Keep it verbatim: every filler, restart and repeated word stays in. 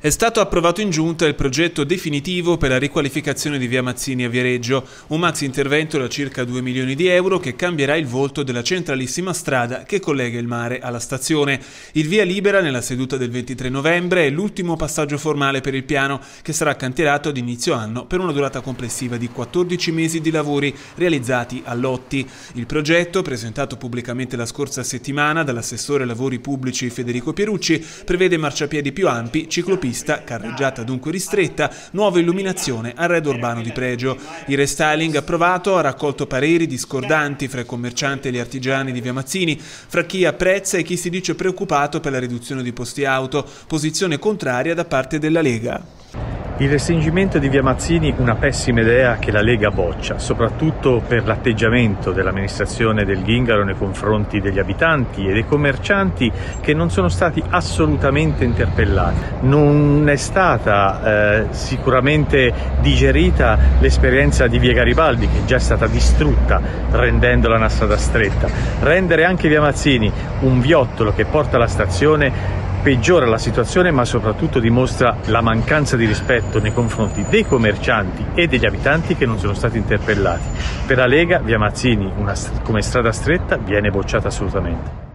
È stato approvato in giunta il progetto definitivo per la riqualificazione di via Mazzini a Viareggio, un maxi intervento da circa due milioni di euro che cambierà il volto della centralissima strada che collega il mare alla stazione. Il via libera nella seduta del ventitré novembre è l'ultimo passaggio formale per il piano, che sarà cantierato ad inizio anno per una durata complessiva di quattordici mesi di lavori realizzati a lotti. Il progetto, presentato pubblicamente la scorsa settimana dall'assessore lavori pubblici Federico Pierucci, prevede marciapiedi più ampi, ciclopista, carreggiata dunque ristretta, nuova illuminazione, arredo urbano di pregio. Il restyling approvato ha raccolto pareri discordanti fra i commercianti e gli artigiani di via Mazzini, fra chi apprezza e chi si dice preoccupato per la riduzione di posti auto, posizione contraria da parte della Lega. Il restringimento di via Mazzini è una pessima idea che la Lega boccia, soprattutto per l'atteggiamento dell'amministrazione del Ghingaro nei confronti degli abitanti e dei commercianti, che non sono stati assolutamente interpellati. Non è stata eh, sicuramente digerita l'esperienza di via Garibaldi, che è già stata distrutta rendendola una strada stretta. Rendere anche via Mazzini un viottolo che porta alla stazione peggiora la situazione, ma soprattutto dimostra la mancanza di rispetto nei confronti dei commercianti e degli abitanti che non sono stati interpellati. Per la Lega, via Mazzini una, come strada stretta viene bocciata assolutamente.